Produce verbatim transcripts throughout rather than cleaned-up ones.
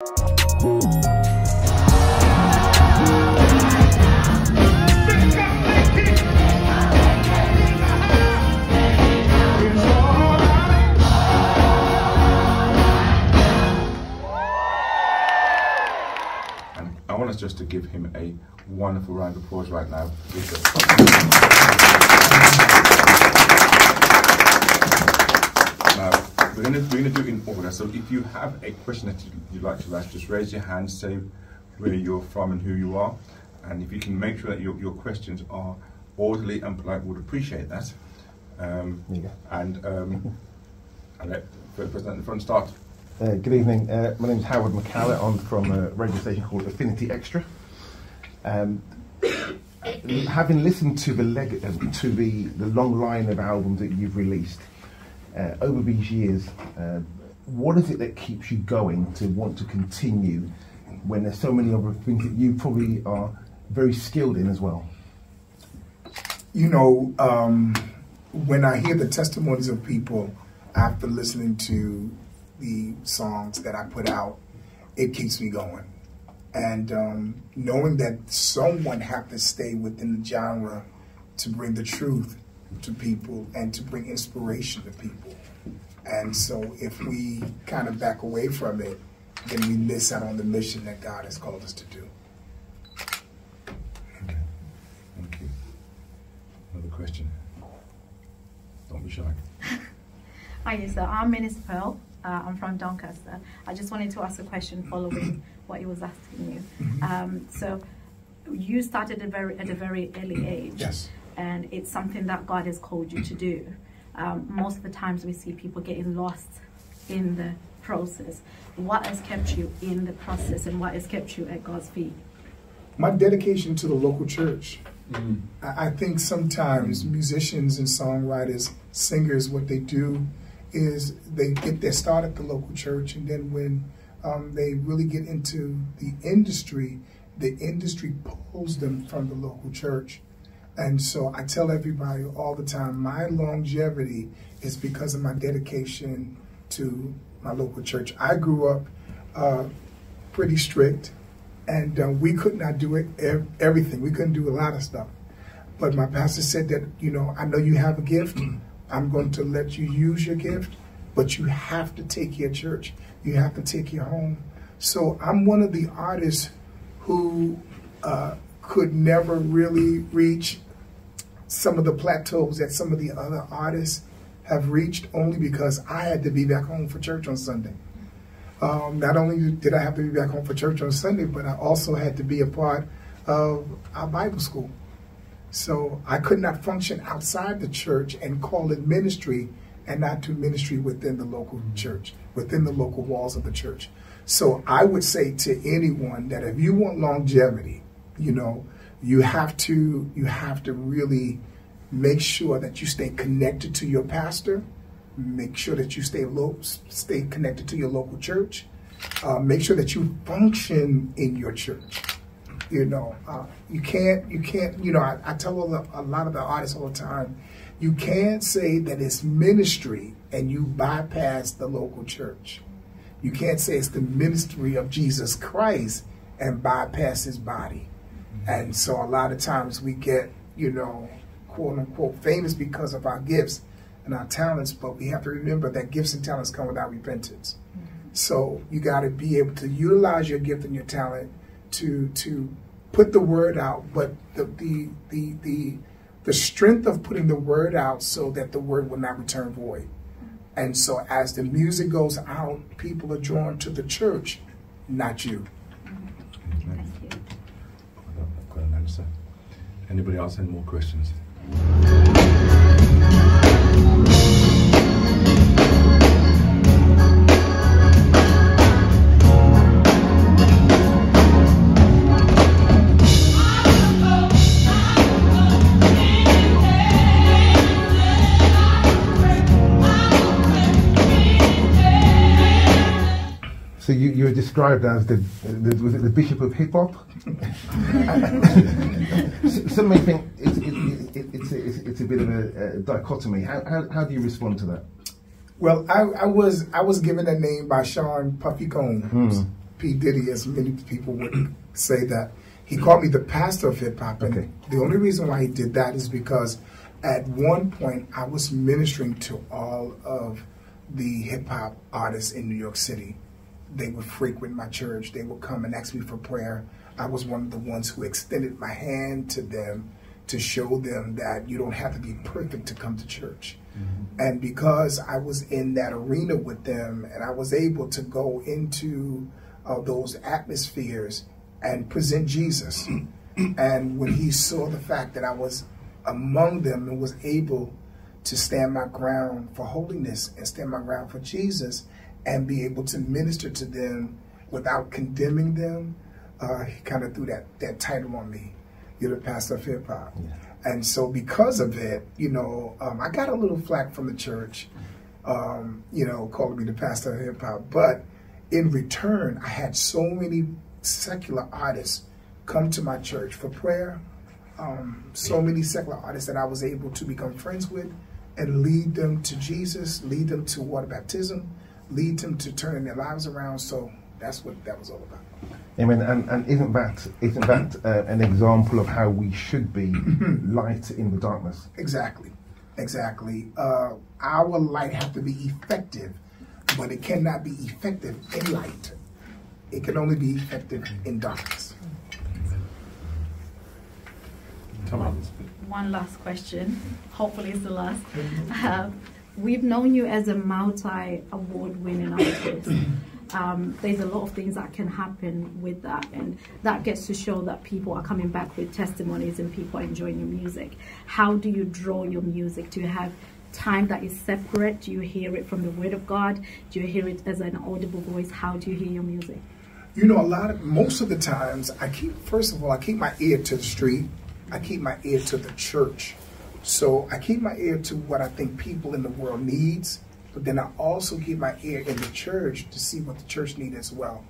I want us just to give him a wonderful round of applause right now. Now, we're going to, we're going to do it in order. So if you have a question that you'd like to ask, just raise your hand, say where you're from and who you are. And if you can make sure that your, your questions are orderly and polite, we'll appreciate that. Um, yeah. And um, I'll let the person at the front start. Uh, good evening, uh, my name is Howard McCallum. I'm from a radio station called Affinity Xtra. Um, having listened to the leg uh, to the, the long line of albums that you've released uh, over these years, uh, what is it that keeps you going to want to continue when there's so many other things that you probably are very skilled in as well? You know, um, when I hear the testimonies of people after listening to the songs that I put out, it keeps me going. And um, knowing that someone had to stay within the genre to bring the truth to people and to bring inspiration to people. And so if we kind of back away from it, then we miss out on the mission that God has called us to do. Okay. Thank you. Another question. Don't be shy. Hi, so I'm Minister Pearl. Uh, I'm from Doncaster. I just wanted to ask a question following what he was asking you. Mm-hmm. um, so you started at, very, at a very early age. Yes. And it's something that God has called you to do. Um, most of the times we see people getting lost in the process. What has kept you in the process and what has kept you at God's feet? My dedication to the local church. Mm-hmm. I, I think sometimes musicians and songwriters, singers, what they do is they get their start at the local church, and then when um, they really get into the industry, the industry pulls them from the local church. And so I tell everybody all the time, my longevity is because of my dedication to my local church. I grew up uh, pretty strict, and uh, we could not do it, ev everything. We couldn't do a lot of stuff. But my pastor said that, you know, I know you have a gift. I'm going to let you use your gift, but you have to take your church. You have to take your home. So I'm one of the artists who uh, could never really reach some of the plateaus that some of the other artists have reached, only because I had to be back home for church on Sunday. Um, not only did I have to be back home for church on Sunday, but I also had to be a part of our Bible school. So I could not function outside the church and call it ministry and not do ministry within the local church, within the local walls of the church. So I would say to anyone that if you want longevity, you know, you have to, you have to really make sure that you stay connected to your pastor, make sure that you stay, lo stay connected to your local church, uh, make sure that you function in your church. You know, uh, you can't, you can't, you know, I, I tell all the, a lot of the artists all the time, you can't say that it's ministry and you bypass the local church. You can't say it's the ministry of Jesus Christ and bypass his body. Mm-hmm. And so a lot of times we get, you know, quote unquote, famous because of our gifts and our talents, but we have to remember that gifts and talents come without repentance. Mm-hmm. So you got to be able to utilize your gift and your talent to to put the word out, but the, the the the the strength of putting the word out so that the word will not return void. And so as the music goes out, people are drawn to the church, not you. Thank you. I've got an answer. Anybody else any more questions? So you, you were described as the, the, was it the Bishop of Hip Hop? Some may think it's, it, it, it's, it's, it's a bit of a, a dichotomy. How, how, how do you respond to that? Well, I, I was I was given that name by Sean Puffy Combs, mm. P Diddy, as many people would say that. He called me the pastor of hip-hop, and okay. the only reason why he did that is because at one point I was ministering to all of the hip-hop artists in New York City. They would frequent my church. They would come and ask me for prayer. I was one of the ones who extended my hand to them to show them that you don't have to be perfect to come to church. Mm-hmm. And because I was in that arena with them, and I was able to go into uh, those atmospheres and present Jesus. And when he saw the fact that I was among them and was able to stand my ground for holiness and stand my ground for Jesus and be able to minister to them without condemning them, uh, he kind of threw that, that title on me. You're the pastor of hip hop. Yeah. And so because of it, you know, um, I got a little flack from the church, um, you know, calling me the pastor of hip hop. But in return, I had so many secular artists come to my church for prayer. Um, so many secular artists that I was able to become friends with and lead them to Jesus, lead them to water baptism, lead them to turning their lives around. So that's what that was all about. Amen. And, and isn't that, isn't that uh, an example of how we should be light in the darkness? Exactly. Exactly. Uh, our light has to be effective, but it cannot be effective in light. It can only be effective in darkness. Come on. One last question. Hopefully it's the last. Uh, we've known you as a multi-award-winning artist. Um, there's a lot of things that can happen with that, and that gets to show that people are coming back with testimonies and people are enjoying your music. How do you draw your music? Do you have time that is separate? Do you hear it from the Word of God? Do you hear it as an audible voice? How do you hear your music? You know, a lot of, most of the times, I keep, first of all, I keep my ear to the street. I keep my ear to the church. So I keep my ear to what I think people in the world needs, but then I also keep my ear in the church to see what the church needs as well.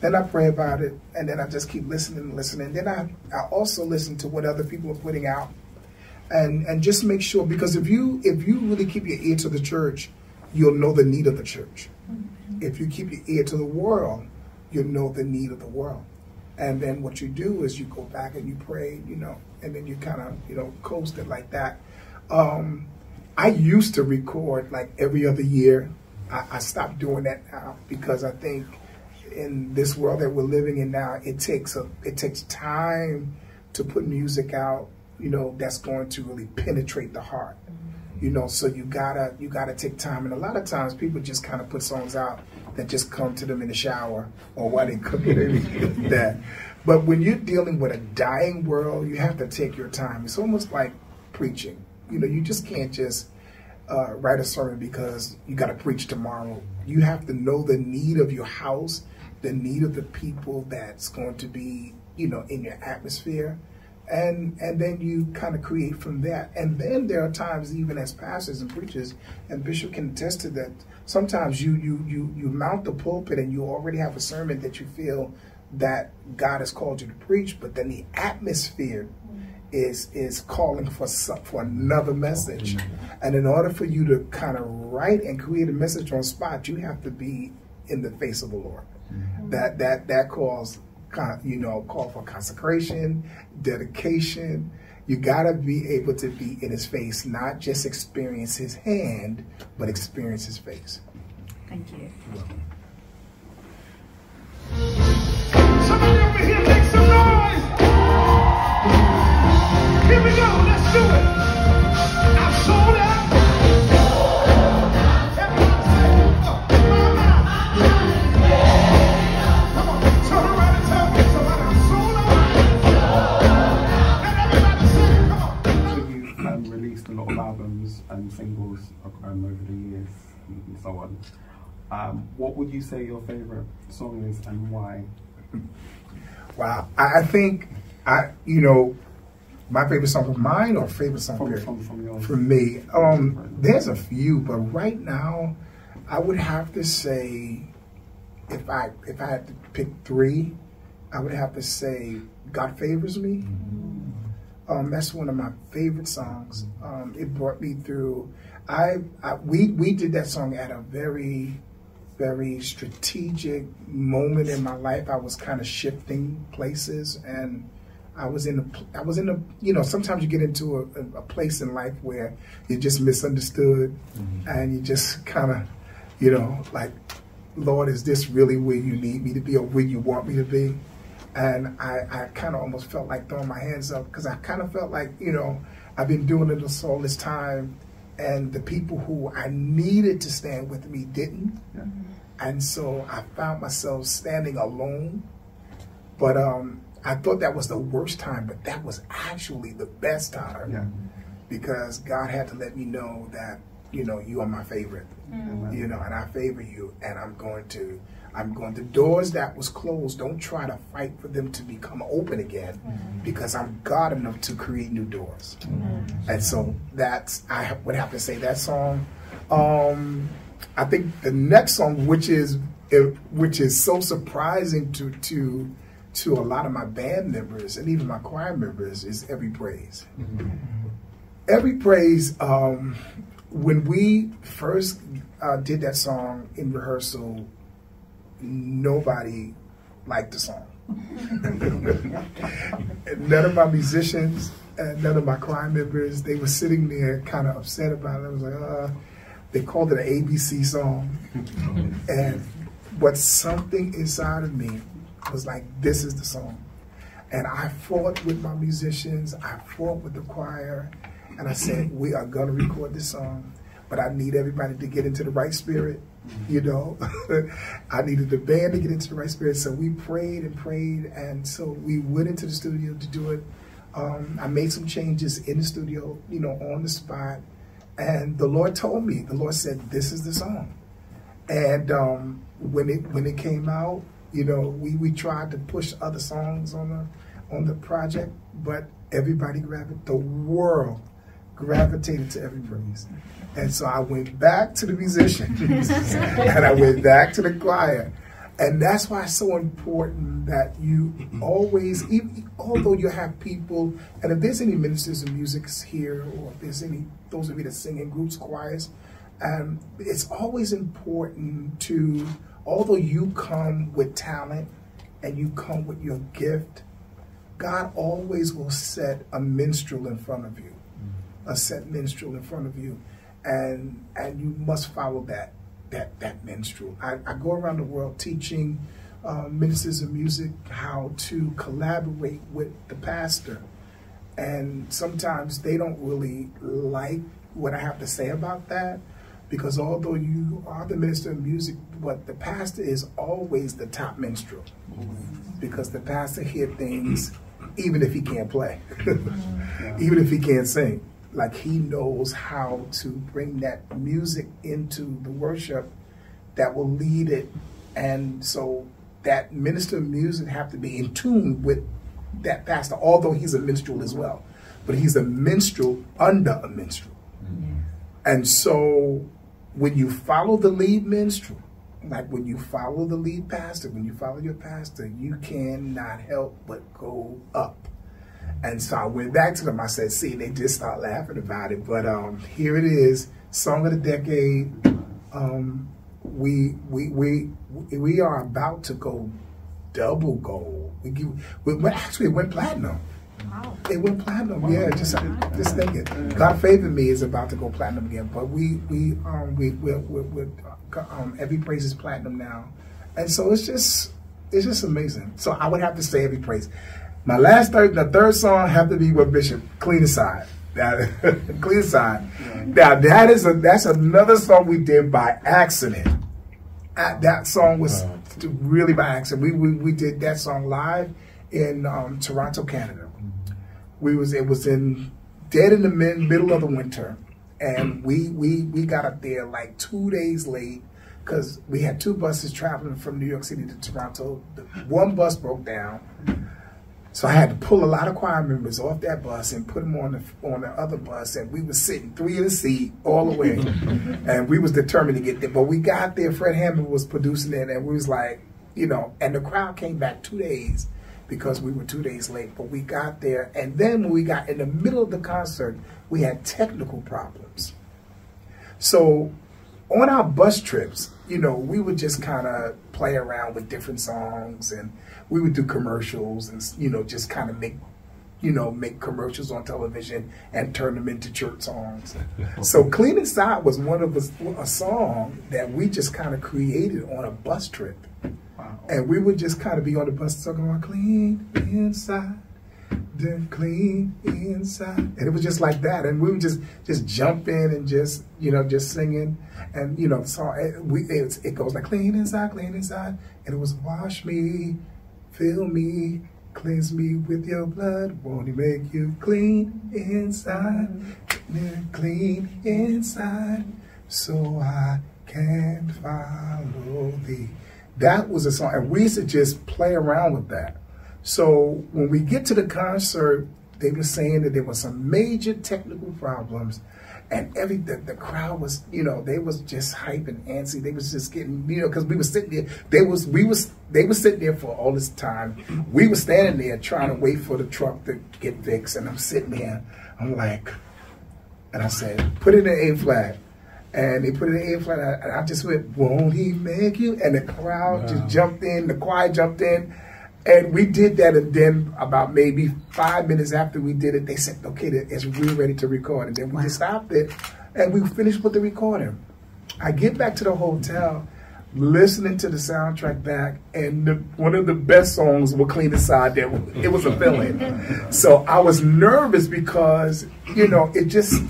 Then I pray about it, and then I just keep listening and listening. Then I, I also listen to what other people are putting out, and, and just make sure, because if you, if you really keep your ear to the church, you'll know the need of the church. If you keep your ear to the world, you'll know the need of the world. And then what you do is you go back and you pray, you know, and then you kind of, you know, coast it like that. Um, I used to record like every other year. I, I stopped doing that now because I think in this world that we're living in now, it takes a, it takes time to put music out, you know, that's going to really penetrate the heart, you know. So you gotta, you gotta take time. And a lot of times people just kind of put songs out that just come to them in the shower or while they cook it or anything like that. But when you're dealing with a dying world, you have to take your time. It's almost like preaching. You know, you just can't just uh, write a sermon because you got to preach tomorrow. You have to know the need of your house, the need of the people that's going to be, you know, in your atmosphere. And, and then you kind of create from that. And then there are times, even as pastors and preachers, and Bishop can attest to that, sometimes you, you, you, you mount the pulpit and you already have a sermon that you feel that God has called you to preach, but then the atmosphere is, is calling for, for another message. And in order for you to kind of write and create a message on spot, you have to be in the face of the Lord. That, that, that calls... you know, call for consecration, dedication. You gotta be able to be in his face, not just experience his hand, but experience his face. Thank you. You're welcome. Somebody over here make some noise. Here we go, let's do it. I'm sold out. And singles um, over the years and so on. Um, what would you say your favorite song is and why? Wow, I think I, you know, my favorite song from mine or favorite song from, from, from, yours. From me. Um, there's a few, but right now, I would have to say, if I if I had to pick three, I would have to say "God Favors Me." Mm-hmm. Um, that's one of my favorite songs. Um, it brought me through. I, I we we did that song at a very very strategic moment in my life. I was kind of shifting places, and I was in a, I was in a, you know, sometimes you get into a, a place in life where you're just misunderstood, mm-hmm. and you just kind of, you know, like, Lord, is this really where you need me to be or where you want me to be? And I, I kind of almost felt like throwing my hands up, because I kind of felt like, you know, I've been doing it this all this time, and the people who I needed to stand with me didn't. Mm-hmm. And so I found myself standing alone. But um, I thought that was the worst time, but that was actually the best time, yeah. because God had to let me know that, you know, you are my favorite, mm-hmm. you know, and I favor you, and I'm going to, I'm going to, doors that was closed, don't try to fight for them to become open again, mm-hmm. because I'm God enough to create new doors. Mm-hmm. And so that's, I would have to say that song. Um, I think the next song, which is, which is so surprising to, to, to a lot of my band members and even my choir members, is Every Praise. Mm-hmm. Every Praise, um, when we first uh, did that song in rehearsal, nobody liked the song. None of my musicians, and none of my choir members, they were sitting there kind of upset about it. I was like, uh, they called it an A B C song. And what something inside of me was like, this is the song. And I fought with my musicians, I fought with the choir, and I said, we are gonna record this song, but I need everybody to get into the right spirit, you know? I needed the band to get into the right spirit, so we prayed and prayed, and so we went into the studio to do it. Um, I made some changes in the studio, you know, on the spot, and the Lord told me, the Lord said, this is the song. And um, when it when it came out, you know, we, we tried to push other songs on the, on the project, but everybody grabbed it, the world gravitated to Every Praise. And so I went back to the musicians and I went back to the choir. And that's why it's so important that you always, even, although you have people, and if there's any ministers of music here, or if there's any, those of you that sing in groups, choirs, um, it's always important to, although you come with talent and you come with your gift, God always will set a minstrel in front of you. A set minstrel in front of you, and and you must follow that that that minstrel. I, I go around the world teaching uh, ministers of music how to collaborate with the pastor, and sometimes they don't really like what I have to say about that, because although you are the minister of music, but the pastor is always the top minstrel, because the pastor hears things even if he can't play, even if he can't sing. Like, he knows how to bring that music into the worship that will lead it. And so that minister of music have to be in tune with that pastor, although he's a minstrel as well. But he's a minstrel under a minstrel. Mm-hmm. And so when you follow the lead minstrel, like when you follow the lead pastor, when you follow your pastor, you cannot help but go up. And so I went back to them, I said, see, they just start laughing about it. But um, here it is, Song of the Decade. Um, we, we, we, we are about to go double gold. We, we, we actually, it went platinum. Wow. It went platinum, wow. yeah, just, just thinking. God favored me is about to go platinum again. But we, we, um, we, we're, we're, we're, um, Every Praise is platinum now. And so it's just, it's just amazing. So I would have to say Every Praise. My last third, the third song have to be with Bishop Clean Aside. Clean Aside. Yeah. Now that is a that's another song we did by accident. I, that song was wow. really by accident. We, we we did that song live in um, Toronto, Canada. We was it was in dead in the middle of the winter, and we we we got up there like two days late because we had two buses traveling from New York City to Toronto. One bus broke down. So I had to pull a lot of choir members off that bus and put them on the on the other bus, and we were sitting three in a seat all the way, and we was determined to get there. But we got there. Fred Hammond was producing it, and we was like, you know, and the crowd came back two days because we were two days late. But we got there, and then when we got in the middle of the concert, we had technical problems. So on our bus trips, you know, we would just kind of play around with different songs, and we would do commercials, and, you know, just kind of make, you know, make commercials on television and turn them into church songs. So Clean Aside was one of us, a song that we just kind of created on a bus trip. Wow. And we would just kind of be on the bus talking about clean inside, then clean inside. And it was just like that. And we would just, just jump in and just, you know, just singing. And, you know, the song, it, we, it, it goes like clean inside, clean inside. And it was wash me, fill me, cleanse me with your blood, won't he make you clean inside, clean inside, so I can follow thee. That was a song, and we used to just play around with that. So when we get to the concert, they were saying that there were some major technical problems, and every the, the crowd was, you know, they was just hype and antsy. They was just getting, you know, because we were sitting there. They was we was they were sitting there for all this time. We were standing there trying to wait for the truck to get fixed, and I'm sitting there. I'm like, and I said, put it in A flat, and they put it in A flat, and I just went, won't he make you? And the crowd wow. just jumped in. The choir jumped in. And we did that, and then about maybe five minutes after we did it, they said, okay, it's, we're ready to record. And then we wow. just stopped it, and we finished with the recording. I get back to the hotel, listening to the soundtrack back, and the, one of the best songs was Clean Aside. There, it was a fill-in. So I was nervous because, you know, it just,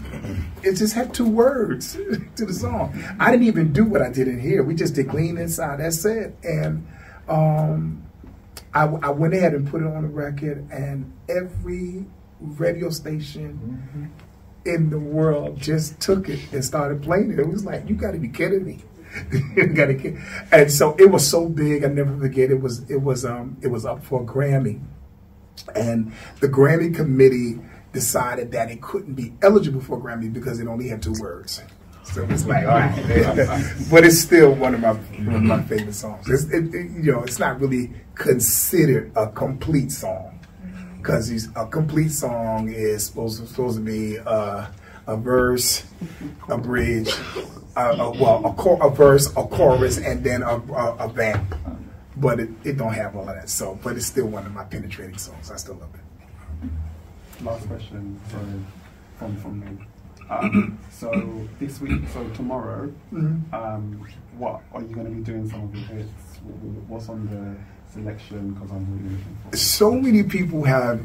it just had two words to the song. I didn't even do what I did in here. We just did Clean Inside, that's it. And um, I, I went ahead and put it on the record, and every radio station mm-hmm. in the world just took it and started playing it. It was like, you got to be kidding me! You got to kid. And so it was so big. I never forget. It was it was um it was up for a Grammy, and the Grammy committee decided that it couldn't be eligible for a Grammy because it only had two words. So it's like, all right, but it's still one of my one of my favorite songs. It's, it, it, you know, it's not really considered a complete song, because a complete song is supposed to, supposed to be uh, a verse, a bridge, a, a, well, a, cor a verse, a chorus, and then a, a, a vamp. But it, it don't have all of that. So, but it's still one of my penetrating songs. I still love it. Last question from from me. Um, so this week, so tomorrow, mm-hmm. um, what are you going to be doing? Some of your hits? What's on the selection? Because I'm really looking for so many people have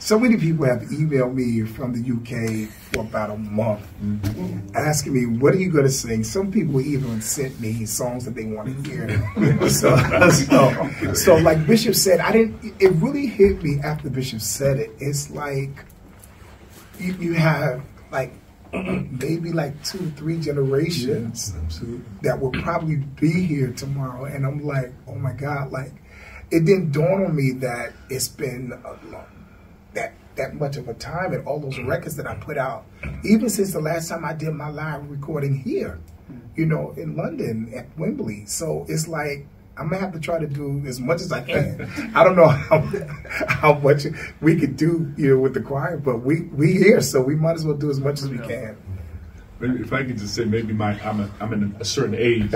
so many people have emailed me from the U K for about a month, mm-hmm. asking me, what are you going to sing? Some people even sent me songs that they want to hear. so, so, so like Bishop said, I didn't. It really hit me after Bishop said it. It's like, You, you have like maybe like two, three generations yeah, that will probably be here tomorrow, and I'm like, oh my God! Like, it didn't dawn on me that it's been a long, that that much of a time, and all those records that I put out, even since the last time I did my live recording here, you know, in London at Wembley. So it's like, I'm gonna have to try to do as much as I can. I don't know how how much we could do, you know, with the choir, but we we here, so we might as well do as much as we can. Maybe if I could just say, maybe my I'm a, I'm in a certain age,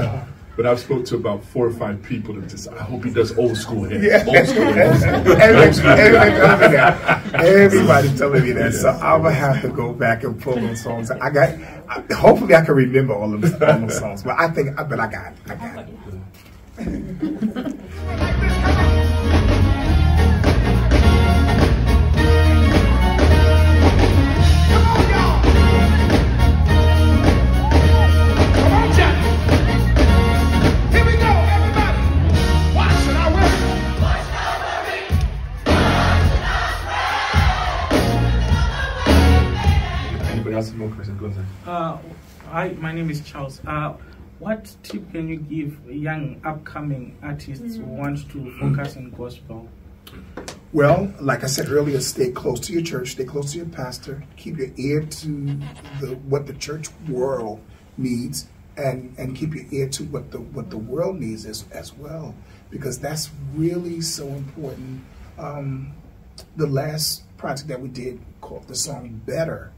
but I've spoke to about four or five people that just, I hope he does old school here. Yeah. Old school, old school. Everybody tells me that. Everybody's telling me that. Yes. So I'm gonna have to go back and pull those songs. I got. I, hopefully, I can remember all of those songs, but I think, but I got it. I got it. Anybody else have more questions? Go ahead. Uh, hi, my name is Charles. Uh, What tip can you give young upcoming artists who want to focus on gospel? Well, like I said earlier, stay close to your church, stay close to your pastor, keep your ear to the, what the church world needs, and, and keep your ear to what the, what the world needs as, as well, because that's really so important. Um, the last project that we did called the song Better,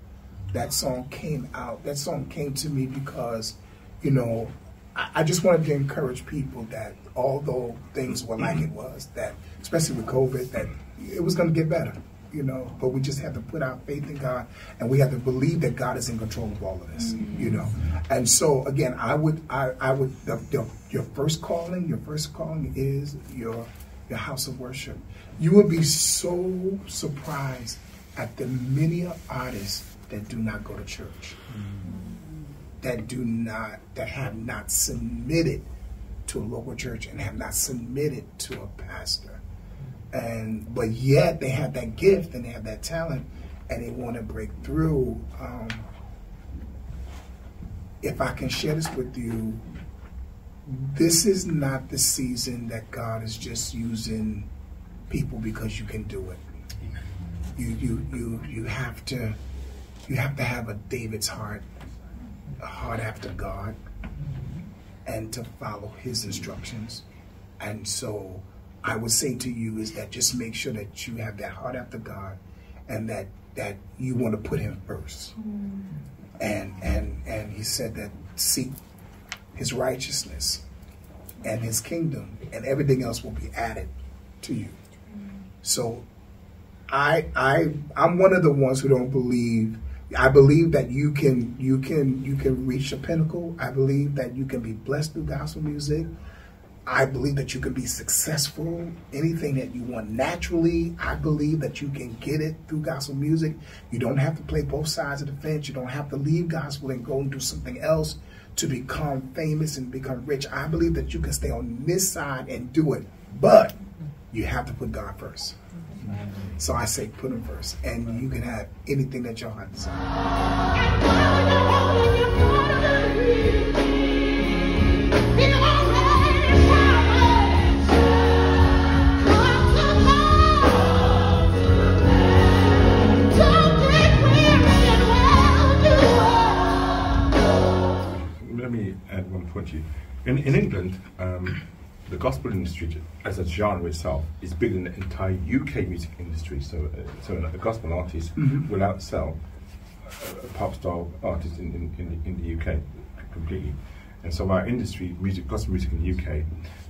that song came out, that song came to me because, you know, I just wanted to encourage people that although things were like it was, that especially with COVID, that it was going to get better, you know, but we just have to put our faith in God, and we have to believe that God is in control of all of this, you know. And so, again, I would, I, I would, the, the, your first calling, your first calling is your, your house of worship. You would be so surprised at the many artists that do not go to church, that do not, that have not submitted to a local church and have not submitted to a pastor. And, but yet they have that gift and they have that talent and they want to break through. Um, if I can share this with you, this is not the season that God is just using people because you can do it. You, you, you, you have to, you have to have a David's heart, a heart after God, and to follow his instructions. And so I would say to you is that just make sure that you have that heart after God, and that that you want to put him first. Mm. And and and he said that seek his righteousness and his kingdom, and everything else will be added to you. Mm. So I I I'm one of the ones who don't believe. I believe that you can you can you can reach a pinnacle. I believe that you can be blessed through gospel music. I believe that you can be successful. Anything that you want naturally, I believe that you can get it through gospel music. You don't have to play both sides of the fence. You don't have to leave gospel and go and do something else to become famous and become rich. I believe that you can stay on this side and do it, but you have to put God first. So I say put him first, and you can have anything that your heart desires. Let me add one point to you. In, in England, um, the gospel industry as a genre itself is bigger than the entire U K music industry. So, uh, so a gospel artist mm-hmm. will outsell a, a pop style artist in, in, in, the, in the U K completely. And so our industry, music, gospel music in the U K,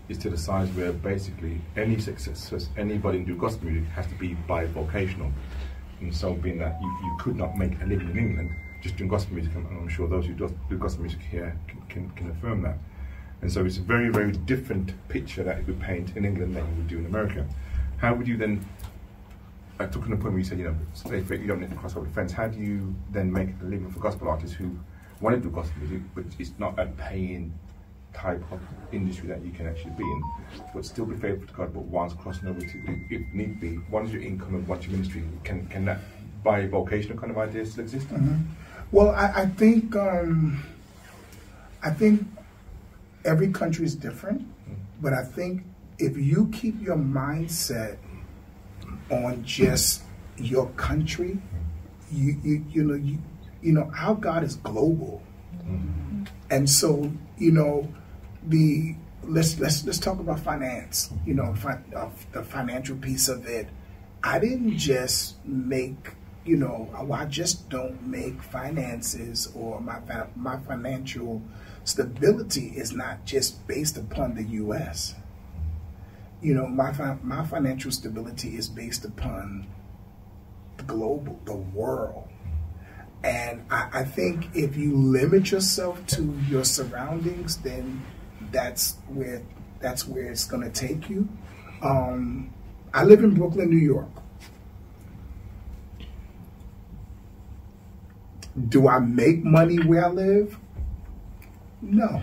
is to the size where basically any success, anybody who do gospel music has to be bivocational. And so being that you, you could not make a living in England just doing gospel music, and I'm sure those who do gospel music here can, can, can affirm that. And so it's a very, very different picture that you would paint in England than you would do in America. How would you then, I took on the point where you said, you know, stay fit, you don't need to cross over the fence, how do you then make a living for gospel artists who want to do gospel music, but it's not a paying type of industry that you can actually be in, but still be faithful to God, but once crossing over to, if need be, once your income and once your ministry, can, can that bivocational kind of idea still exist? Mm-hmm. Well, I, I think um, I think every country is different, but I think if you keep your mindset on just your country, you you, you know you, you know our God is global, mm-hmm. and so you know the let's let's let's talk about finance. You know fi uh, the financial piece of it. I didn't just make. You know, I just don't make finances, or my my financial stability is not just based upon the U S You know, my my financial stability is based upon the global, the world. And I, I think if you limit yourself to your surroundings, then that's where that's where it's going to take you. Um, I live in Brooklyn, New York. Do I make money where I live? No.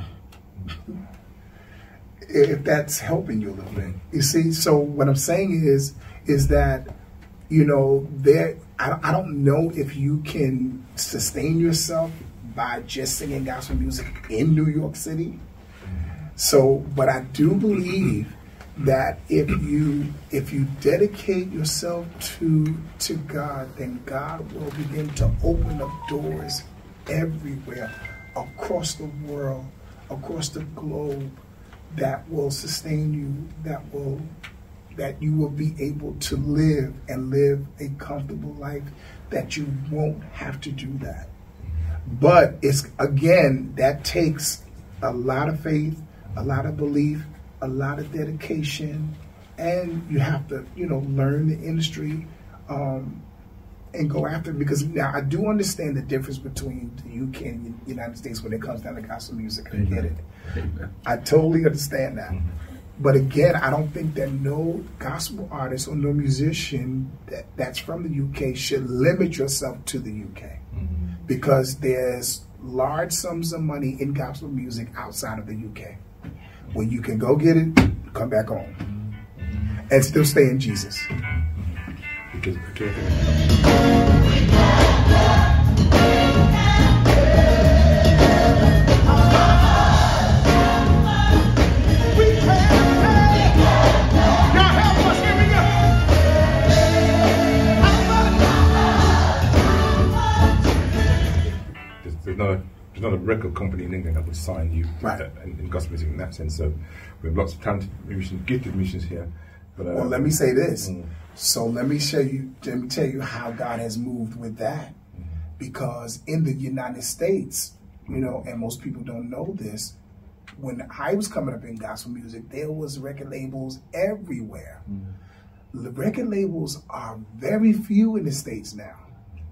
If that's helping you a little bit, you see. So what I'm saying is, is that, you know, there. I, I don't know if you can sustain yourself by just singing gospel music in New York City. So, but I do believe that if you if you dedicate yourself to to God, then God will begin to open up doors everywhere, across the world, across the globe, that will sustain you, that will that you will be able to live and live a comfortable life, that you won't have to do that. But it's, again, that takes a lot of faith, a lot of belief, a lot of dedication, and you have to, you know, learn the industry um, and go after it. Because now I do understand the difference between the U K and the United States when it comes down to gospel music. I get it. Amen. I totally understand that. Mm-hmm. But again, I don't think that no gospel artist or no musician that, that's from the U K should limit yourself to the U K. Mm-hmm. Because there's large sums of money in gospel music outside of the U K. Where you can go get it, come back home, and still stay in Jesus. Because we're talking about not a record company in England that would sign you right. that, in, in gospel music in that sense. So we have lots of talented musicians, gifted musicians here. But, uh, well, let me say this. Mm. So let me show you. Let me tell you how God has moved with that, mm. because in the United States, you know, and most people don't know this, when I was coming up in gospel music, there was record labels everywhere. Mm. The record labels are very few in the States now.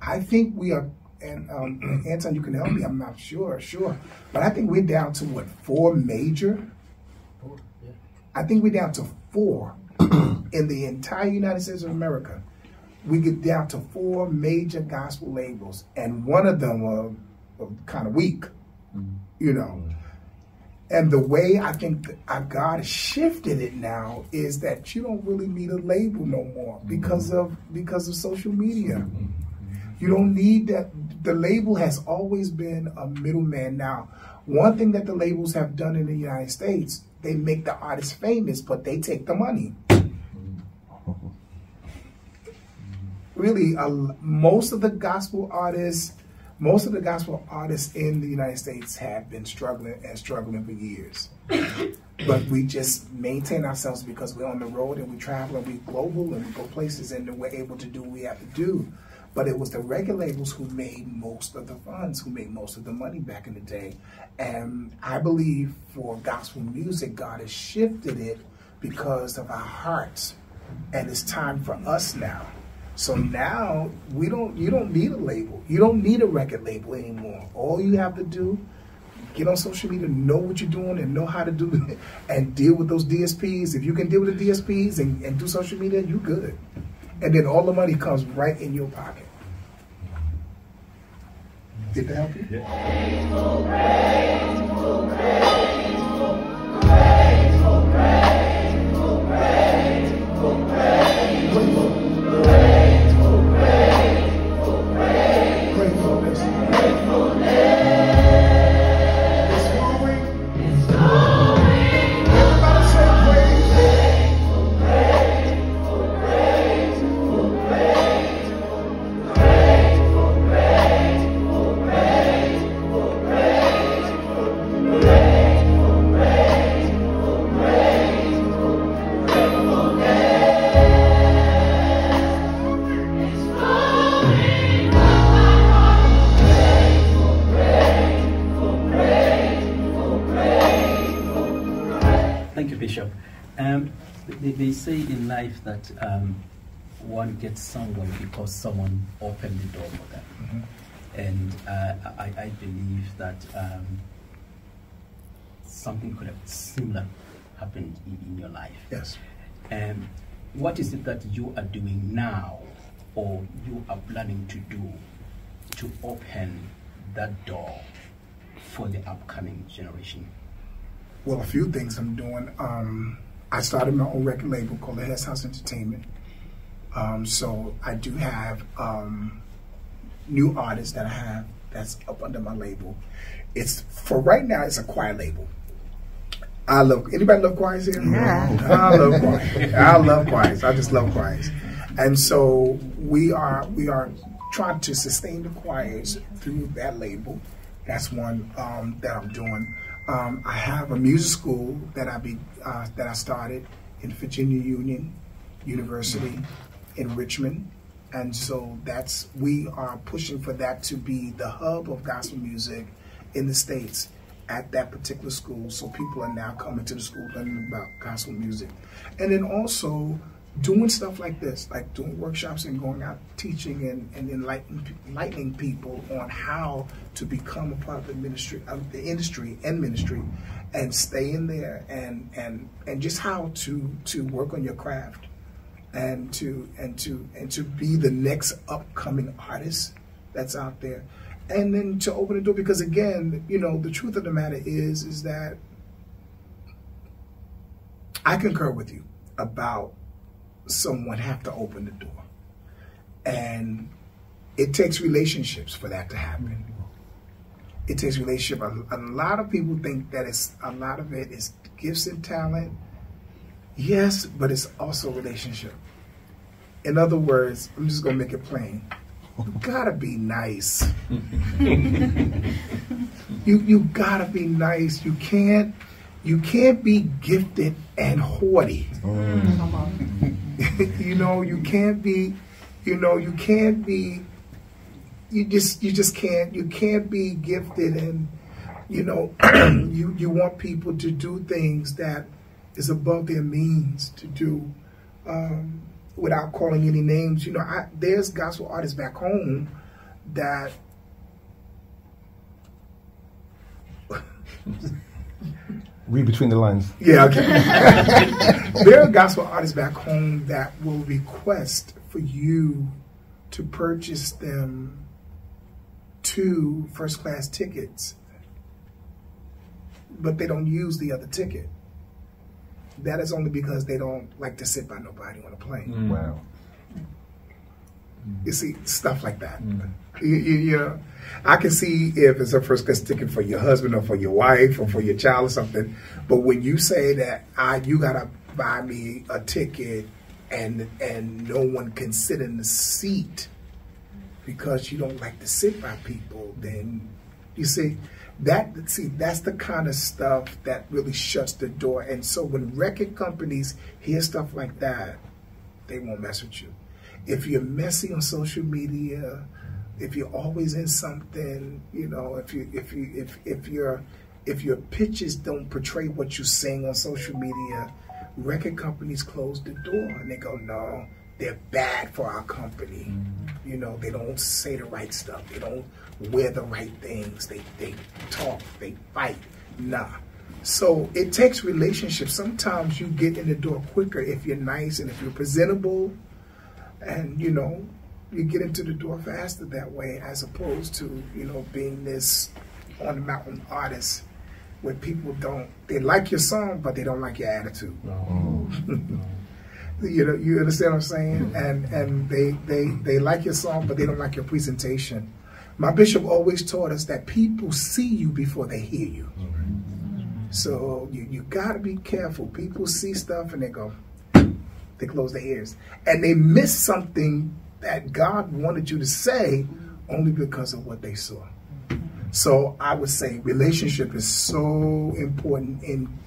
I think we are. And um, Anton, you can help me. I'm not sure, sure, but I think we're down to what four major. Four, yeah. I think we're down to four in the entire United States of America. We get down to four major gospel labels, and one of them are, are kind of weak, mm-hmm. you know. And the way I think God shifted it now is that you don't really need a label no more because mm-hmm. of because of social media. Mm-hmm. You don't need that. The label has always been a middleman. Now, one thing that the labels have done in the United States, they make the artist famous, but they take the money. Really, uh, most of the gospel artists, most of the gospel artists in the United States have been struggling and struggling for years. But we just maintain ourselves because we're on the road and we travel and we're global and we go places and we're able to do what we have to do. But it was the record labels who made most of the funds, who made most of the money back in the day. And I believe for gospel music, God has shifted it because of our hearts. And it's time for us now. So now we don't you don't need a label. You don't need a record label anymore. All you have to do, get on social media, know what you're doing and know how to do it and deal with those D S Ps. If you can deal with the D S Ps and, and do social media, you're good. And then all the money comes right in your pocket. Did that help you? They say in life that um, one gets somewhere because someone opened the door for them. Mm-hmm. And uh, I, I believe that um, something could have similar happened in, in your life. Yes. Um, what is it that you are doing now or you are planning to do to open that door for the upcoming generation? Well, a few things I'm doing. Um... I started my own record label called the Hess House Entertainment. Um, so I do have um, new artists that I have that's up under my label. It's for right now. It's a choir label. I love anybody love choirs here. Yeah. I love choirs. I love choirs. I just love choirs. And so we are we are trying to sustain the choirs through that label. That's one um, that I'm doing. Um, I have a music school that I be uh, that I started in Virginia Union University in Richmond, and so that's we are pushing for that to be the hub of gospel music in the States. at that particular school, so people are now coming to the school learning about gospel music. And then also doing stuff like this, like doing workshops and going out teaching and, and enlightening, enlightening people on how to become a part of the ministry, of the industry and ministry, and stay in there, and and and just how to to work on your craft, and to and to and to be the next upcoming artist that's out there, and then to open the door, because again, you know, the truth of the matter is is that I concur with you about someone have to open the door, and it takes relationships for that to happen. It takes relationship. A, a lot of people think that it's a lot of it is gifts and talent. Yes, but it's also relationship. In other words, I'm just gonna make it plain. You gotta be nice. you you gotta be nice. You can't you can't be gifted and haughty. Oh. You know, you can't be, you know, you can't be, you just, you just can't, you can't be gifted and, you know, you, you want people to do things that is above their means to do, um, without calling any names. You know, I, there's gospel artists back home that, read between the lines. Yeah, okay. There are gospel artists back home that will request for you to purchase them two first-class tickets, but they don't use the other ticket. That is only because they don't like to sit by nobody on a plane. Mm. Wow. You see, stuff like that. Mm. You, you, you know, I can see if it's a first class ticket for your husband or for your wife or for your child or something. But when you say that I, you gotta buy me a ticket, and and no one can sit in the seat because you don't like to sit by people, then you see that. See, that's the kind of stuff that really shuts the door. And so when record companies hear stuff like that, they won't mess with you. If you're messy on social media, if you're always in something, you know, if you if you if if your if your pitches don't portray what you sing on social media, record companies close the door and they go, no, they're bad for our company. You know, they don't say the right stuff, they don't wear the right things, they they talk, they fight, nah. So it takes relationships. Sometimes you get in the door quicker if you're nice and if you're presentable. And, you know, you get into the door faster that way, as opposed to, you know, being this on-the-mountain artist where people don't, they like your song, but they don't like your attitude. No. You know, you understand what I'm saying? And and they, they, they like your song, but they don't like your presentation. My bishop always taught us that people see you before they hear you. Mm-hmm. So you, you got to be careful. People see stuff and they go, they close their ears, and they miss something that God wanted you to say only because of what they saw. So I would say relationship is so important in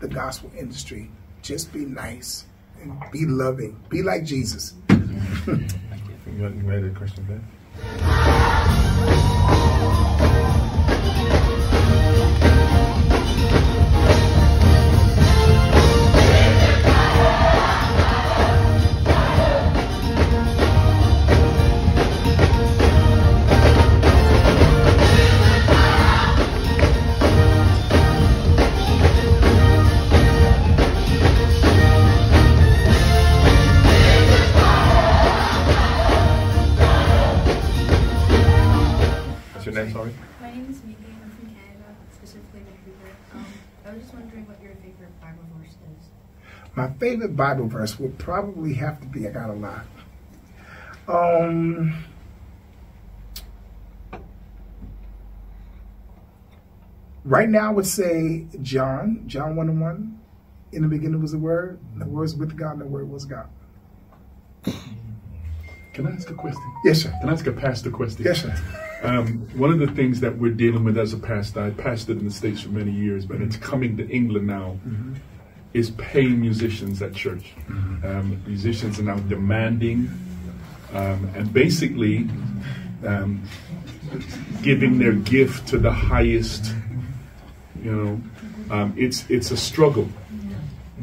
the gospel industry. Just be nice and be loving. Be like Jesus. Thank you. I think you made a question, Ben. Sorry. My name is Megan. I'm from Canada, specifically Vancouver. Um, I was just wondering what your favorite Bible verse is. My favorite Bible verse would probably have to be, I got a lot. Um, right now I would say John, John one and one. In the beginning was the Word, and the Word was with God, and the Word was God. Can I ask a question? Yes, sir. Can I ask a pastor question? Yes, sir. Um, one of the things that we're dealing with as a pastor, I pastored in the States for many years, but it's coming to England now, mm-hmm. is paying musicians at church. Mm-hmm. um, musicians are now demanding um, and basically um, giving their gift to the highest you know, um, it's it's a struggle.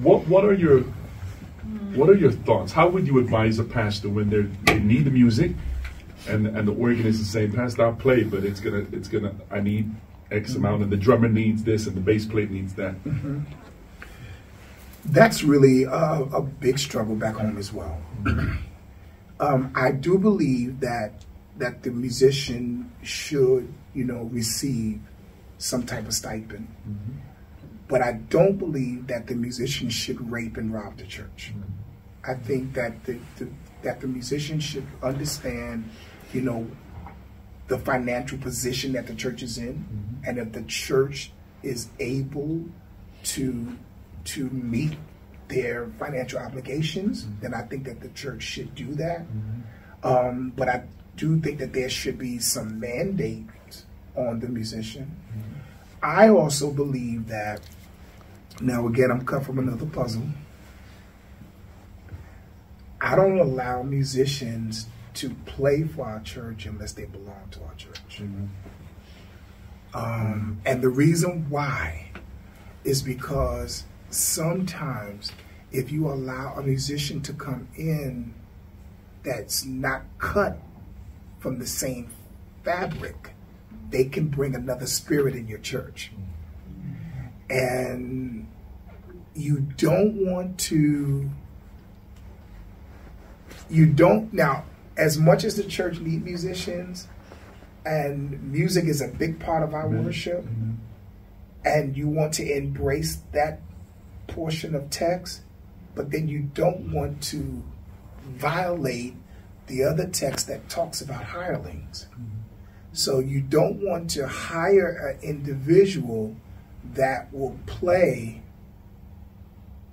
What what are your what are your thoughts? How would you advise a pastor when they they need the music, and and the organist is saying, "Pastor, I'll play, but it's gonna it's gonna I need X amount, and the drummer needs this, and the bass player needs that." Mm-hmm. That's really a, a big struggle back home as well. um, I do believe that that the musician should, you know, receive some type of stipend. Mm-hmm. But I don't believe that the musician should rape and rob the church. Mm-hmm. I think that the, the that the musician should understand, you know, the financial position that the church is in, mm-hmm. and if the church is able to to meet their financial obligations, mm-hmm. then I think that the church should do that. Mm-hmm. Um, but I do think that there should be some mandate on the musician. Mm-hmm. I also believe that, now again, I'm cut from another puzzle. I don't allow musicians to play for our church unless they belong to our church. Mm-hmm. Um, and the reason why is because sometimes if you allow a musician to come in that's not cut from the same fabric, they can bring another spirit in your church. And you don't want to, you don't, now, as much as the church need musicians, and music is a big part of our Amen. Worship, Amen. And you want to embrace that portion of text, but then you don't want to violate the other text that talks about hirelings. Mm-hmm. So you don't want to hire an individual that will play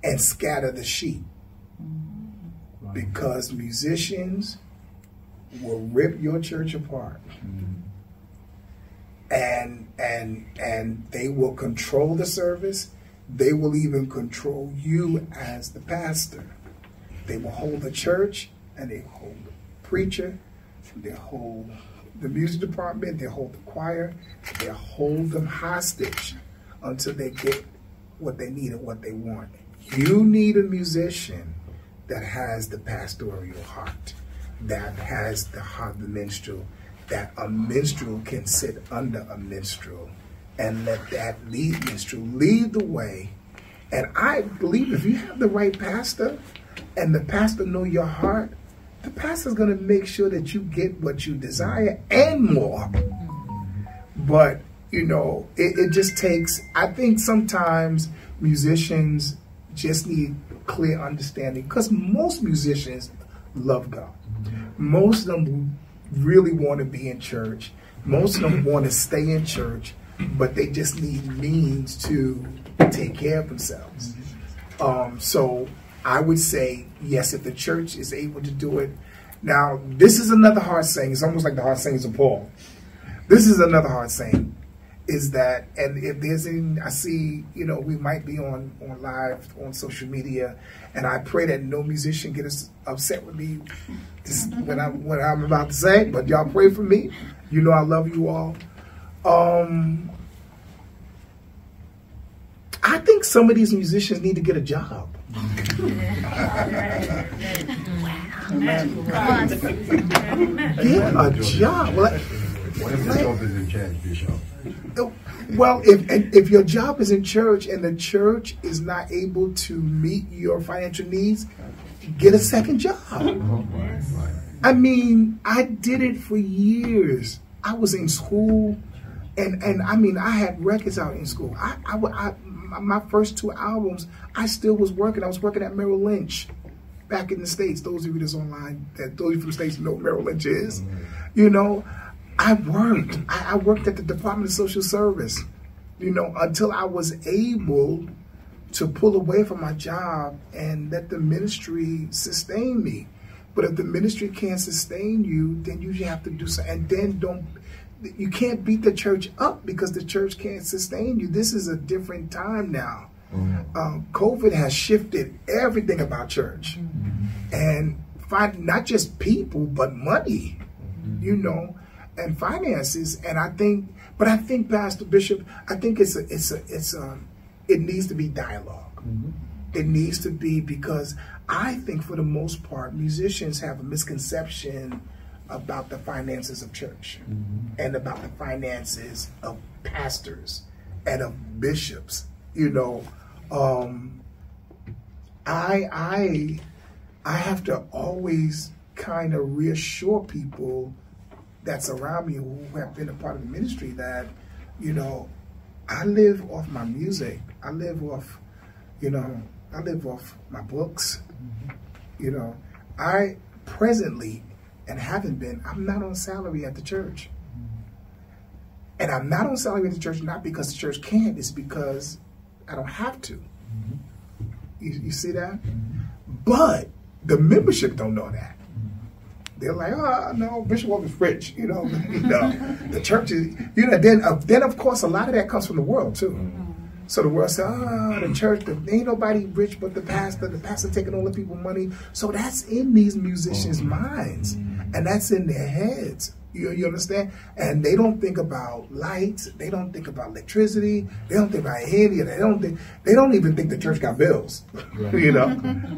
and scatter the sheep, mm-hmm. because musicians will rip your church apart. Mm-hmm. And and and they will control the service. They will even control you as the pastor. They will hold the church, and they hold the preacher, they hold the music department, they hold the choir, they hold them hostage until they get what they need and what they want. You need a musician that has the pastoral heart, that has the heart of the minstrel, that a minstrel can sit under a minstrel and let that lead minstrel lead the way. And I believe if you have the right pastor and the pastor know your heart, the pastor's gonna make sure that you get what you desire and more. But, you know, it, it just takes, I think sometimes musicians just need clear understanding, because most musicians love God. Most of them really wanna be in church. Most of them wanna stay in church, but they just need means to take care of themselves. Um, so I would say, yes, if the church is able to do it. Now, this is another hard saying. It's almost like the hard sayings of Paul. This is another hard saying, is that, and if there's any, I see, you know, we might be on, on live, on social media, and I pray that no musician gets upset with me when I'm, when I'm about to say, but y'all pray for me. You know I love you all. Um, I think some of these musicians need to get a job. Get a job. Well, what if your job is in church, Bishop? Well, if if your job is in church and the church is not able to meet your financial needs, get a second job. Oh, right, right. I mean, I did it for years. I was in school, and and I mean, I had records out in school. I I, I my first two albums, I still was working. I was working at Merrill Lynch back in the States. Those of you that's online, that those of you from the States know what Merrill Lynch is. You know, I worked. I, I worked at the Department of Social Service, you know, until I was able to pull away from my job and let the ministry sustain me. But if the ministry can't sustain you, then you have to do something. And then don't, you can't beat the church up because the church can't sustain you. This is a different time now. Mm-hmm. um, COVID has shifted everything about church. Mm-hmm. And find, not just people, but money, mm-hmm. you know, and finances. And I think, But I think, Pastor Bishop, I think it's a, it's a, it's a, it needs to be dialogue. Mm-hmm. It needs to be, because I think for the most part, musicians have a misconception about the finances of church, mm-hmm. and about the finances of pastors and of bishops. You know, um, I, I, I have to always kind of reassure people that's around me who have been a part of the ministry that, you know, I live off my music. I live off, you know, I live off my books. Mm-hmm. You know, I presently, and haven't been, I'm not on salary at the church. Mm-hmm. And I'm not on salary at the church, not because the church can't, it's because I don't have to. Mm-hmm. you, you see that? Mm-hmm. But the membership don't know that. They're like, oh, no, Bishop Walker's rich, you know. you know, the church is, you know, then, uh, then of course, a lot of that comes from the world, too. Mm-hmm. So the world says, oh, the church, the, ain't nobody rich but the pastor. The pastor taking all the people's money. So that's in these musicians' minds, and that's in their heads. You, you understand? And they don't think about lights. They don't think about electricity. They don't think about any of that. They don't think. They don't even think the church got bills. Right. You know,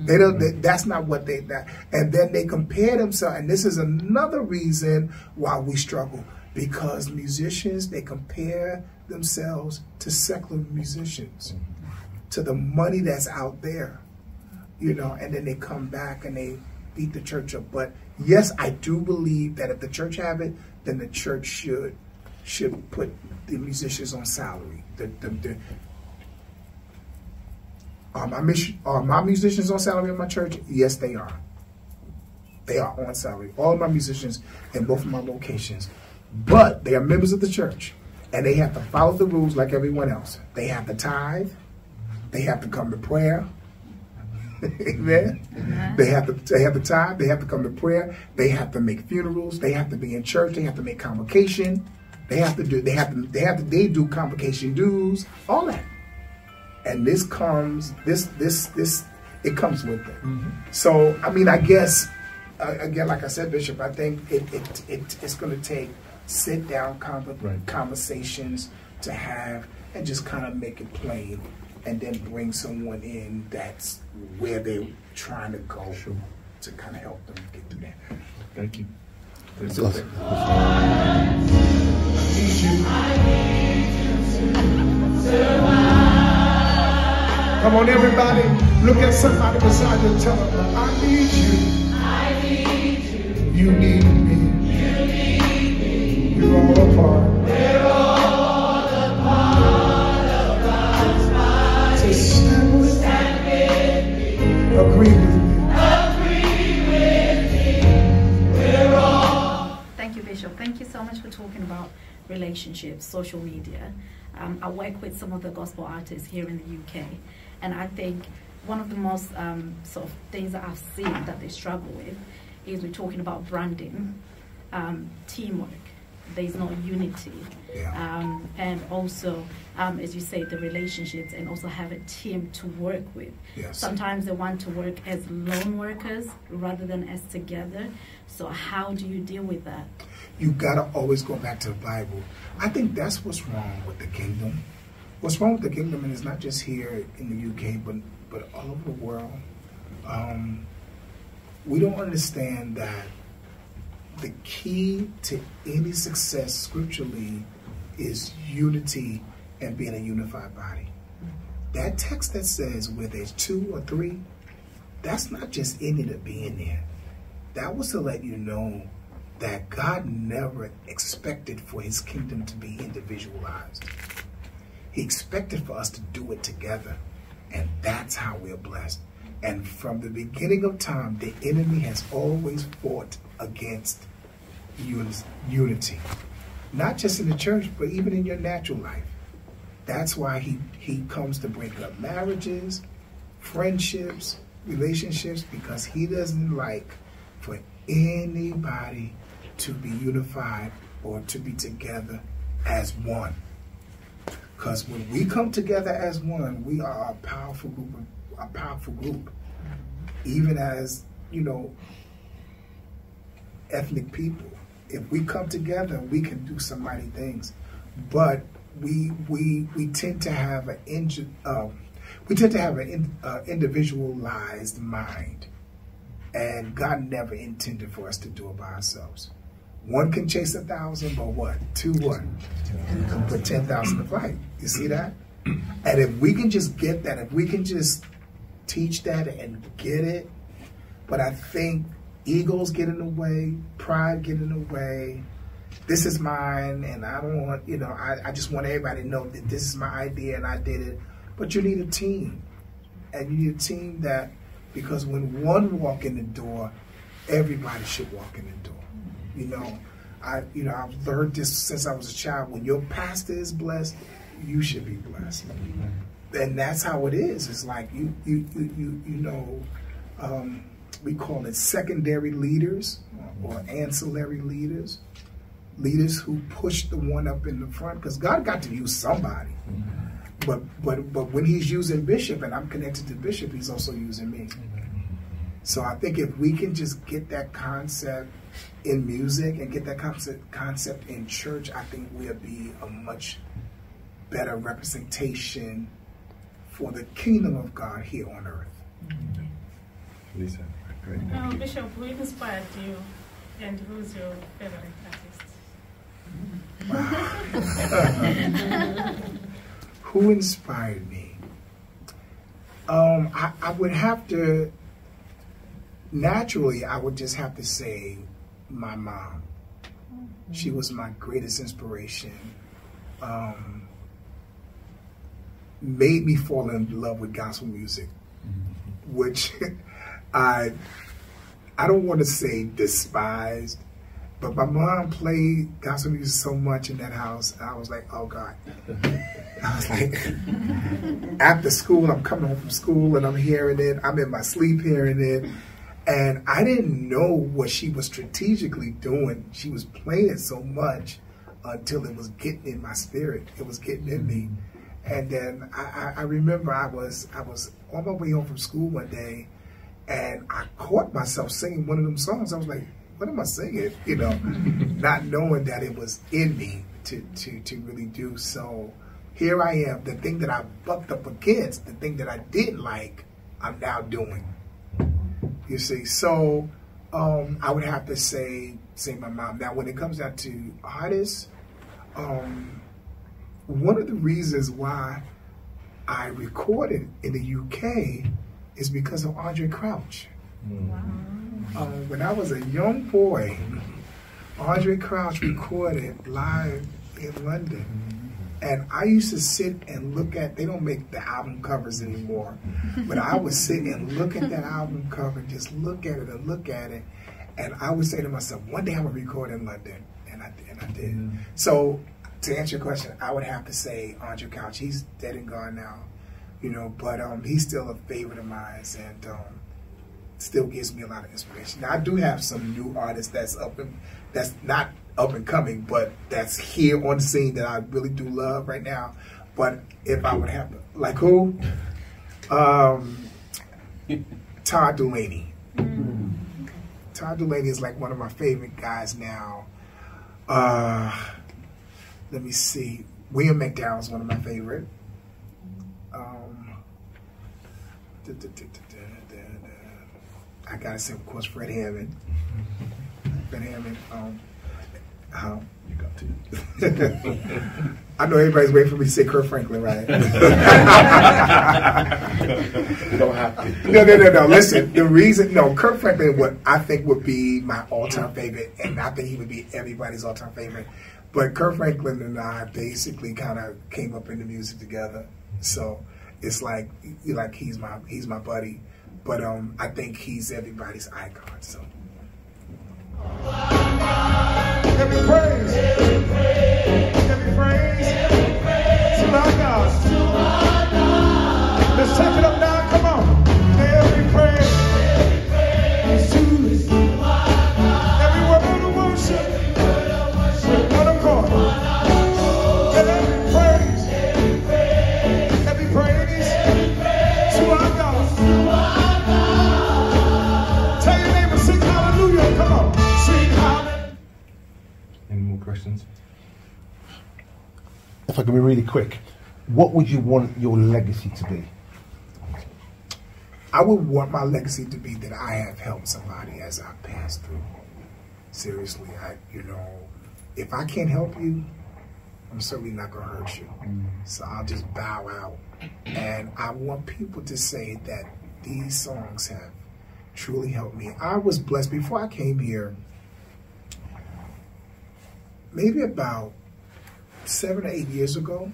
they don't. They, that's not what they. That, and then they compare themselves. And this is another reason why we struggle, because musicians, they compare themselves to secular musicians, to the money that's out there, you know. And then they come back and they beat the church up. But yes, I do believe that if the church have it, then the church should should put the musicians on salary. The, the, the, are, my mission, are my musicians on salary in my church? Yes, they are. They are on salary. All my musicians in both of my locations. But they are members of the church, and they have to follow the rules like everyone else. They have to tithe. They have to come to prayer. Amen. Mm-hmm. They have to they have to tithe. They have to come to prayer. They have to make funerals. They have to be in church. They have to make convocation. They have to do. They have to. They have to. They do convocation dues. All that. And this comes. This. This. This. It comes with it. Mm-hmm. So I mean, I guess uh, again, like I said, Bishop, I think it it, it it's going to take sit-down con right. conversations to have, and just kind of make it plain, and then bring someone in that's where they're trying to go, sure. to kind of help them get through that. Thank you. That's awesome. Come on, everybody, look at somebody beside you and tell them, I need you. I need you. You need me. You need me. We're all apart. We're all apart of God's body. So stand with, stand with me. Agree with me. Agree with me. We're all. Thank you, Bishop. Thank you so much for talking about relationships, social media. Um, I work with some of the gospel artists here in the U K, and I think one of the most um, sort of things that I've seen that they struggle with is we're talking about branding, um, teamwork. There's no unity, yeah. um, and also, um, as you say, the relationships, and also have a team to work with. Yes. Sometimes they want to work as lone workers rather than as together. So how do you deal with that? You gotta always go back to the Bible. I think that's what's wrong with the kingdom. What's wrong with the kingdom, and it's not just here in the U K, but but all over the world. Um, we don't understand that. The key to any success scripturally is unity and being a unified body. That text that says where there's two or three, that's not just any to be in there. That was to let you know that God never expected for his kingdom to be individualized. He expected for us to do it together, and that's how we're blessed. And from the beginning of time, the enemy has always fought against unity. Not just in the church, but even in your natural life. That's why he, he comes to break up marriages, friendships, relationships, because he doesn't like for anybody to be unified or to be together as one. Because when we come together as one, we are a powerful group of a powerful group, even as, you know, ethnic people. If we come together, we can do some mighty things. but we we we tend to have an inju uh, we tend to have an in, uh, individualized mind, and God never intended for us to do it by ourselves. One can chase a thousand, but what? Two what? You can put ten thousand to flight. You see that? And if we can just get that, if we can just teach that and get it, but I think egos get in the way, pride get in the way. This is mine, and I don't want, you know, I, I just want everybody to know that this is my idea and I did it. But you need a team, and you need a team that, because when one walk in the door, everybody should walk in the door. You know, I, you know, I've learned this since I was a child. When your pastor is blessed, you should be blessed, and that's how it is. It's like you, you, you, you, you know, um, we call it secondary leaders or ancillary leaders, leaders who push the one up in the front, because God got to use somebody. But but but when He's using Bishop, and I'm connected to Bishop, He's also using me. So I think if we can just get that concept in music and get that concept concept in church, I think we'll be a much better representation for the kingdom of God here on earth. Lisa, great. Now, Bishop, who inspired you, and who's your favorite artist? Who inspired me? Um, I, I would have to, naturally, I would just have to say my mom. She was my greatest inspiration. Um, made me fall in love with gospel music, which I I don't want to say despised, but my mom played gospel music so much in that house, I was like, oh God. I was like, after school, I'm coming home from school and I'm hearing it, I'm in my sleep hearing it, and I didn't know what she was strategically doing. She was playing it so much until it was getting in my spirit, it was getting in me. And then I, I remember I was I was on my way home from school one day, and I caught myself singing one of them songs. I was like, "What am I singing?" You know, not knowing that it was in me to to to really do. So here I am, the thing that I bucked up against, the thing that I didn't like, I'm now doing. You see, so um, I would have to say say my mom. Now, when it comes down to artists, um, one of the reasons why I recorded in the U K is because of Andre Crouch. Wow. Um, when I was a young boy, Andre Crouch recorded live in London. And I used to sit and look at, they don't make the album covers anymore, but I would sit and look at that album cover and just look at it and look at it. And I would say to myself, one day I'm going to record in London. And I, and I did. Mm-hmm. So, to answer your question, I would have to say Andre Crouch. He's dead and gone now, you know, but um, he's still a favorite of mine, and um, still gives me a lot of inspiration. Now, I do have some new artists that's up and, that's not up and coming, but that's here on the scene that I really do love right now. But if I would have to, like who? Um, Todd Dulaney. Mm. Todd Dulaney is like one of my favorite guys now. Uh, Let me see. William McDowell is one of my favorite. Um, da, da, da, da, da, da. I gotta say, of course, Fred Hammond. Fred Hammond. Um, um, you got to. I know everybody's waiting for me to say Kirk Franklin, right? You don't have to. No, no, no, no. Listen, the reason no Kirk Franklin, what I think would be my all-time favorite, and I think he would be everybody's all-time favorite. But Kirk Franklin and I basically kind of came up in the music together, so it's like like he's my he's my buddy, but um I think he's everybody's icon. So. Every praise, every praise, every praise, every praise to our God. To our God. Let's take it up now. Come on, every praise. if I can be really quick, what would you want your legacy to be? I would want my legacy to be that I have helped somebody as I pass through. Seriously, I, you know, if I can't help you, I'm certainly not going to hurt you. So I'll just bow out. And I want people to say that these songs have truly helped me. I was blessed before I came here, maybe about seven or eight years ago,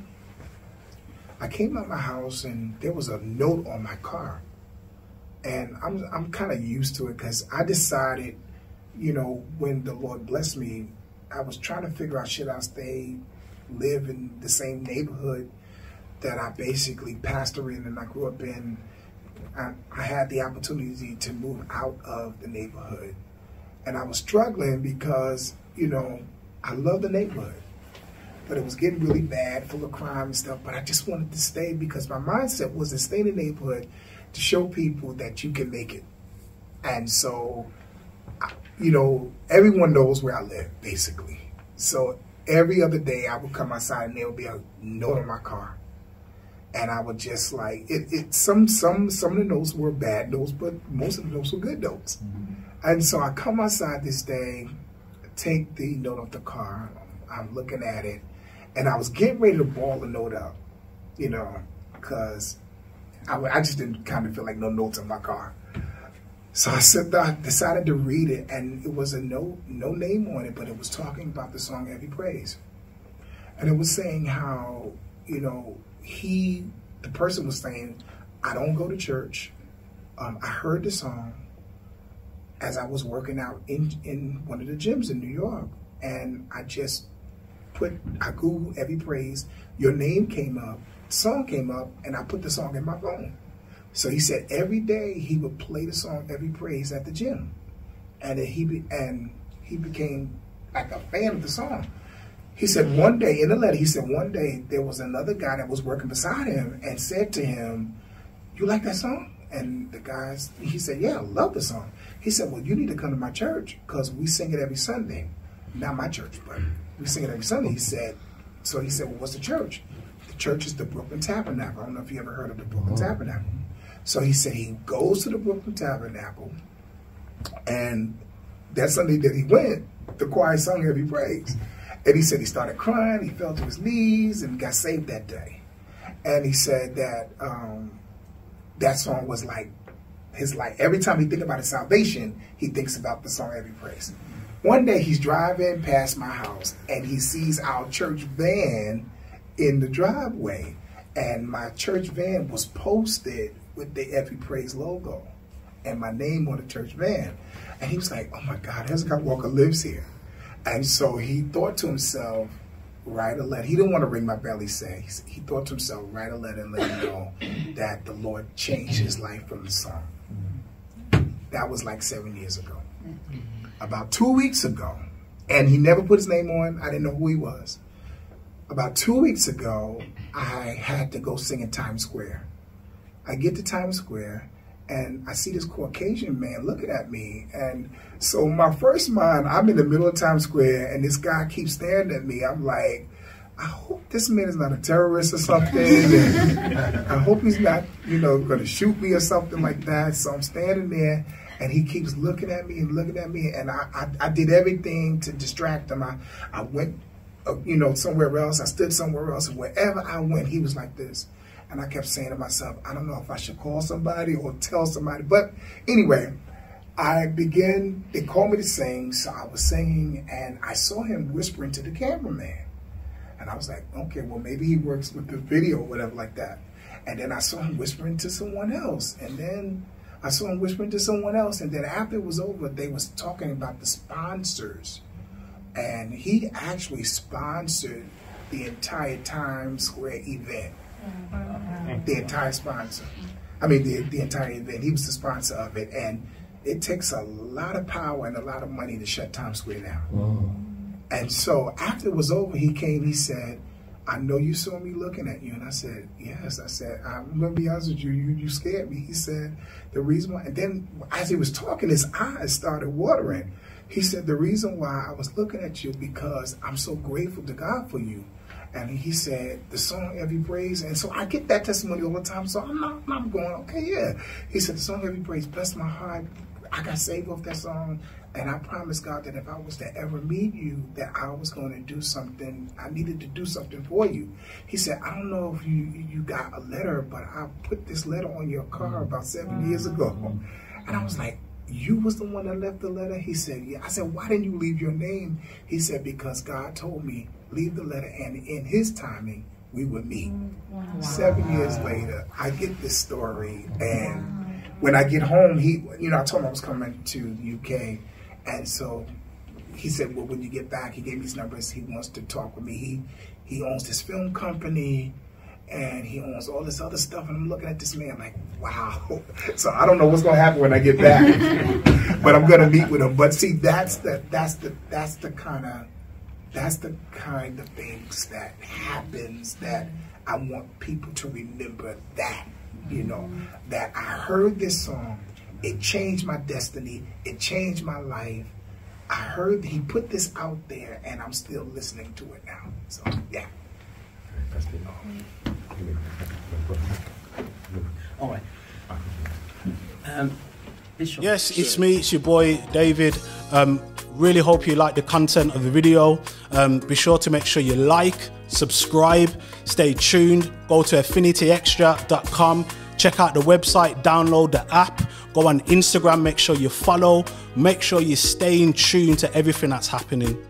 I came out of my house and there was a note on my car. And I'm, I'm kind of used to it because I decided, you know, when the Lord blessed me, I was trying to figure out, should I stay, live in the same neighborhood that I basically pastored in and I grew up in? I, I had the opportunity to move out of the neighborhood. And I was struggling because, you know, I love the neighborhood. But it was getting really bad, full of crime and stuff. But I just wanted to stay because my mindset was to stay in the neighborhood to show people that you can make it. And so, you know, everyone knows where I live, basically. So every other day I would come outside and there would be a note on my car. And I would just like, it, it, some, some, some of the notes were bad notes, but most of the notes were good notes. Mm-hmm. And so I come outside this day, take the note off the car, I'm looking at it, and I was getting ready to ball the note up, you know, because I, I just didn't kind of feel like no notes in my car. So I said, I decided to read it, and it was a no, no name on it, but it was talking about the song Every Praise. And it was saying how, you know, he, the person was saying, I don't go to church. Um, I heard the song as I was working out in, in one of the gyms in New York. And I just put, I Googled Every Praise. Your name came up, song came up, and I put the song in my phone. So he said every day he would play the song Every Praise at the gym. And he, be, and he became like a fan of the song. He said one day, in the letter, he said one day there was another guy that was working beside him and said to him, you like that song? And the guys, he said, yeah, I love the song. He said, well, you need to come to my church because we sing it every Sunday. Not my church, but we sing it every Sunday. He said, so he said, well, what's the church? The church is the Brooklyn Tabernacle. I don't know if you ever heard of the Brooklyn oh. Tabernacle. So he said he goes to the Brooklyn Tabernacle, and that Sunday that he went, the choir sung Every Praise. And he said he started crying, he fell to his knees, and got saved that day. And he said that um, that song was like his life. Every time he thinks about his salvation, he thinks about the song Every Praise. One day he's driving past my house, and he sees our church van in the driveway. And my church van was posted with the Every Praise logo and my name on the church van. And he was like, oh, my God, Hezekiah Walker lives here. And so he thought to himself, write a letter. He didn't want to ring my bell, he said. He thought to himself, write a letter and let him know that the Lord changed his life from the song. That was like seven years ago. About two weeks ago, and he never put his name on. I didn't know who he was. About two weeks ago, I had to go sing in Times Square. I get to Times Square, and I see this Caucasian man looking at me. And so my first mind, I'm in the middle of Times Square, and this guy keeps staring at me. I'm like, I hope this man is not a terrorist or something. And I hope he's not, you know, going to shoot me or something like that. So I'm standing there. And he keeps looking at me and looking at me. And I, I, I did everything to distract him. I, I went, uh, you know, somewhere else. I stood somewhere else. And wherever I went, he was like this. And I kept saying to myself, I don't know if I should call somebody or tell somebody. But anyway, I began, they called me to sing. So I was singing. And I saw him whispering to the cameraman. And I was like, okay, well, maybe he works with the video or whatever like that. And then I saw him whispering to someone else. And then I saw him whispering to someone else, and then after it was over, they was talking about the sponsors. And he actually sponsored the entire Times Square event. Mm-hmm. The entire sponsor. I mean, the, the entire event. He was the sponsor of it. And it takes a lot of power and a lot of money to shut Times Square down. Mm-hmm. And so after it was over, he came, he said, I know you saw me looking at you. And I said, yes. I said, I'm going to be honest with you. you. You scared me. He said, the reason why. And then as he was talking, his eyes started watering. He said, the reason why I was looking at you because I'm so grateful to God for you. And he said, the song Every Praise. And so I get that testimony all the time. So I'm not, I'm going, okay, yeah. He said, the song Every Praise, bless my heart. I got saved off that song. And I promised God that if I was to ever meet you, that I was going to do something. I needed to do something for you. He said, I don't know if you, you got a letter, but I put this letter on your car about seven years ago. And I was like, you was the one that left the letter? He said, yeah. I said, why didn't you leave your name? He said, because God told me, leave the letter, and in his timing, we would meet. Wow. Seven years later, I get this story, and wow. when I get home, he, you know, I told him I was coming to the U K, and so he said, well, when you get back, he gave me his numbers, he wants to talk with me. He, he owns this film company, and he owns all this other stuff, and I'm looking at this man like, wow. So I don't know what's gonna happen when I get back, but I'm gonna meet with him. But see, that's the that's the that's the kind of that's the kind of things that happens that I want people to remember. That, you know, that I heard this song, it changed my destiny, it changed my life. I heard he put this out there, and I'm still listening to it now. So yeah. That's been all. All right. Um, Bishop. Yes, it's me, it's your boy David. Um, really hope you like the content of the video. Um, be sure to make sure you like, subscribe, stay tuned, go to affinity extra dot com, check out the website, download the app, go on Instagram, make sure you follow, make sure you stay in tune to everything that's happening.